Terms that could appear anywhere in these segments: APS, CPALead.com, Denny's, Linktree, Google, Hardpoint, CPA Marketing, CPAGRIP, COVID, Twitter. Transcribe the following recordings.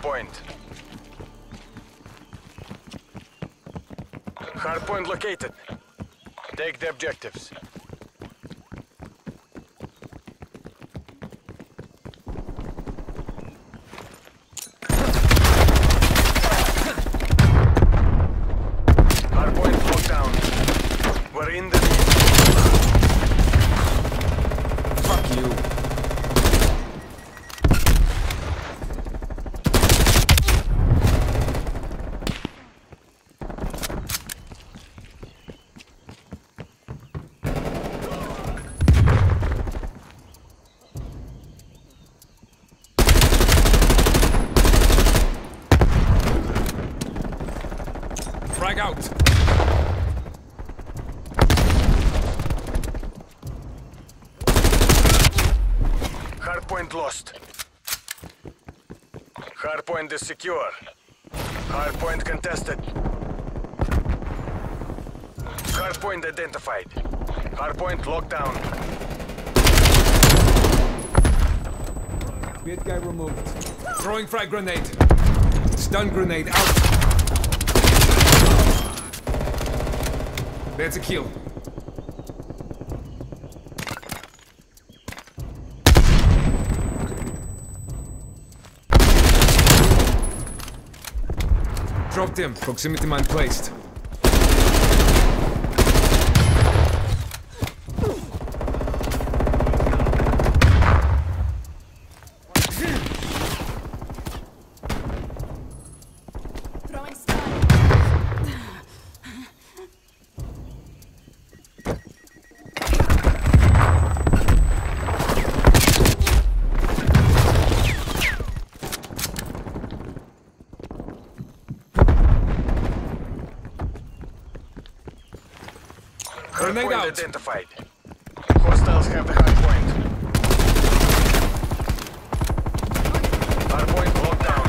hardpoint. Hardpoint located. Take the objectives. Frag out. Hardpoint lost. Hardpoint is secure. Hardpoint contested. Hardpoint identified. Hardpoint locked down. Bad guy removed. Throwing frag grenade. Stun grenade out. That's a kill. Dropped him. Proximity mine placed. Hardpoint identified. Hostiles have the hardpoint. Hardpoint locked down.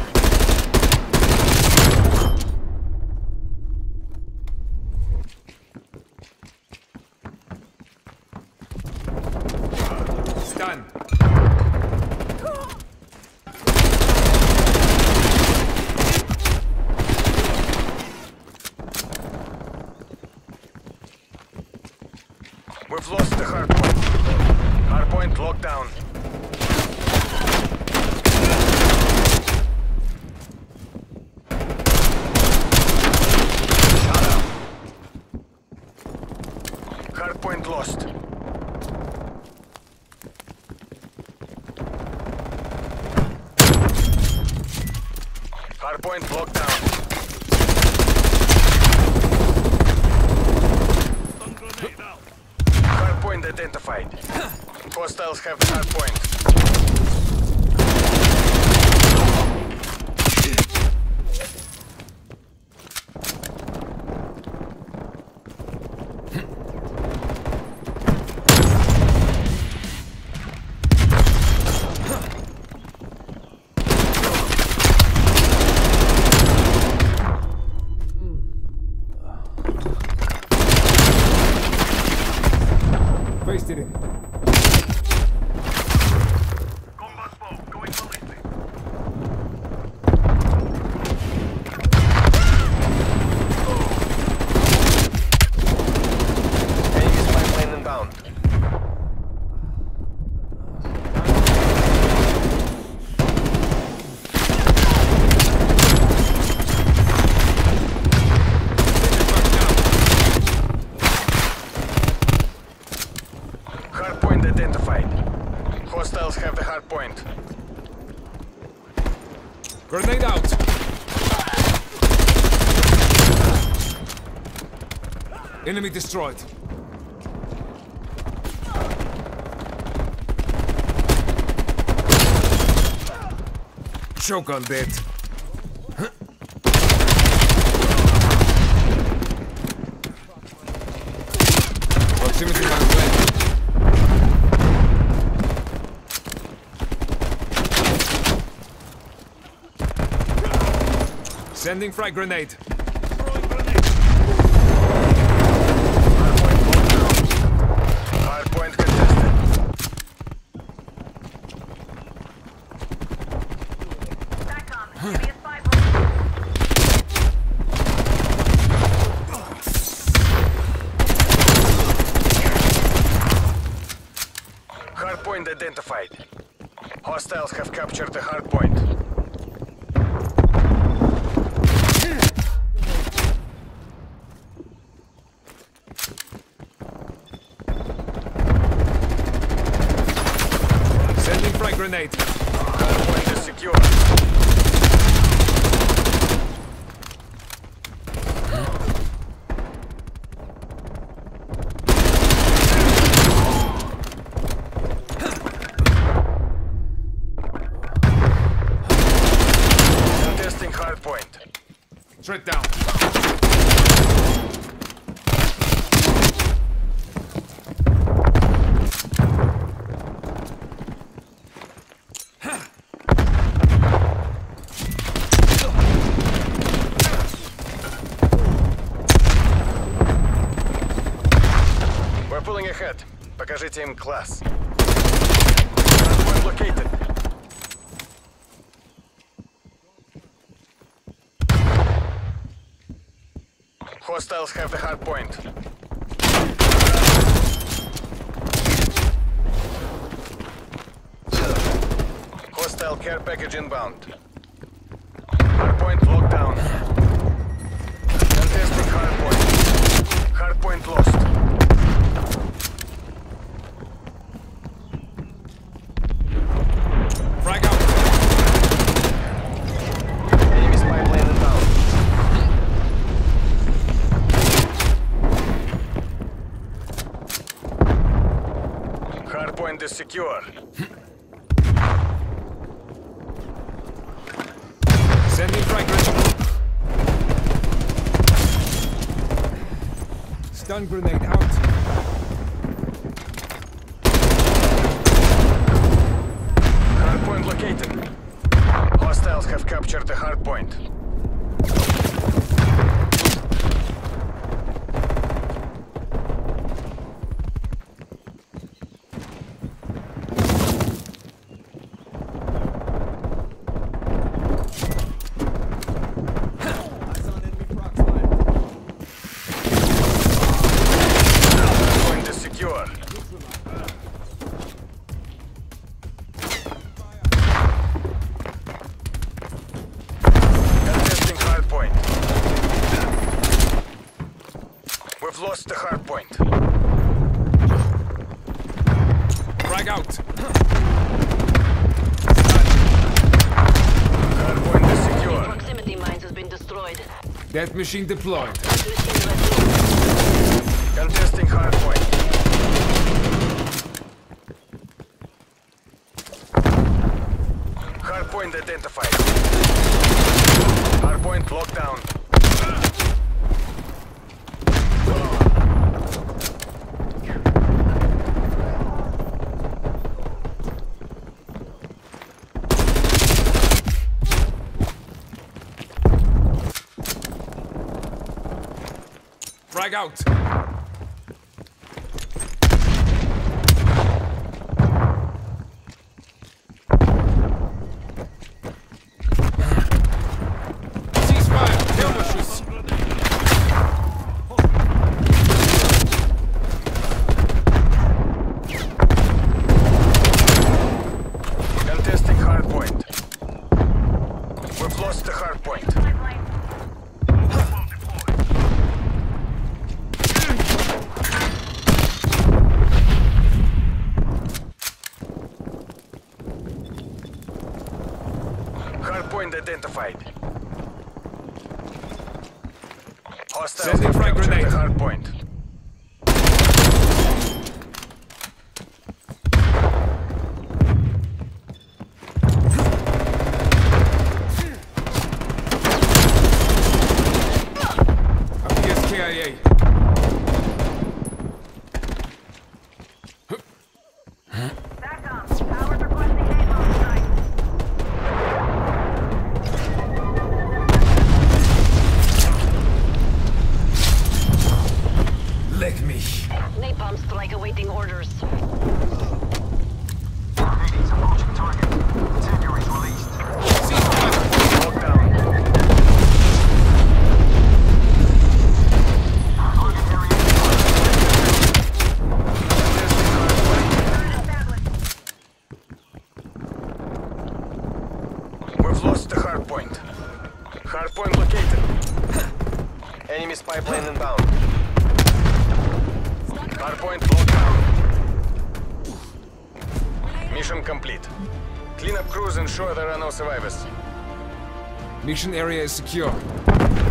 Stun. We've lost the hardpoint. Hardpoint locked down. Shut up. Hardpoint lost. Hardpoint locked down. Identified. Hostiles have hardpoint. Wasted him. Combat smoke going to lifting. Enemy spy plane inbound. Hostiles have the hardpoint. Grenade out! Enemy destroyed. Choke on dead. Proximity hardpoint. Sending frag grenade. Throwing grenade. Hardpoint contested. Back on. Hardpoint identified. Hostiles have captured the hardpoint. Sending frag grenade. Hardpoint is secure. Straight down. We're pulling ahead. Покажите им класс. We're located. Hostiles have the hard point. Hostile care package inbound. Hard point locked down. Contesting hard point. Hard point lost. Frag out. Hardpoint is secure. Send me frag. Stun grenade out. Hardpoint located. Hostiles have captured the hardpoint. We've lost the hard point. Frag out. Hard point is secure. Proximity mines has been destroyed. Death machine deployed. Contesting hard point. Hard point identified. Hard point locked down. Frag out. Cease fire. Delicious. Contesting hard point. We've lost the hard point. Hardpoint identified. Hostiles have captured the hardpoint. APS KIA. activated. Enemy spy plane inbound. Hardpoint locked down. Mission complete. Clean up crews, ensure there are no survivors. Mission area is secure.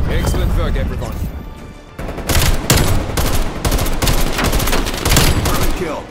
Excellent work, everyone. Kill.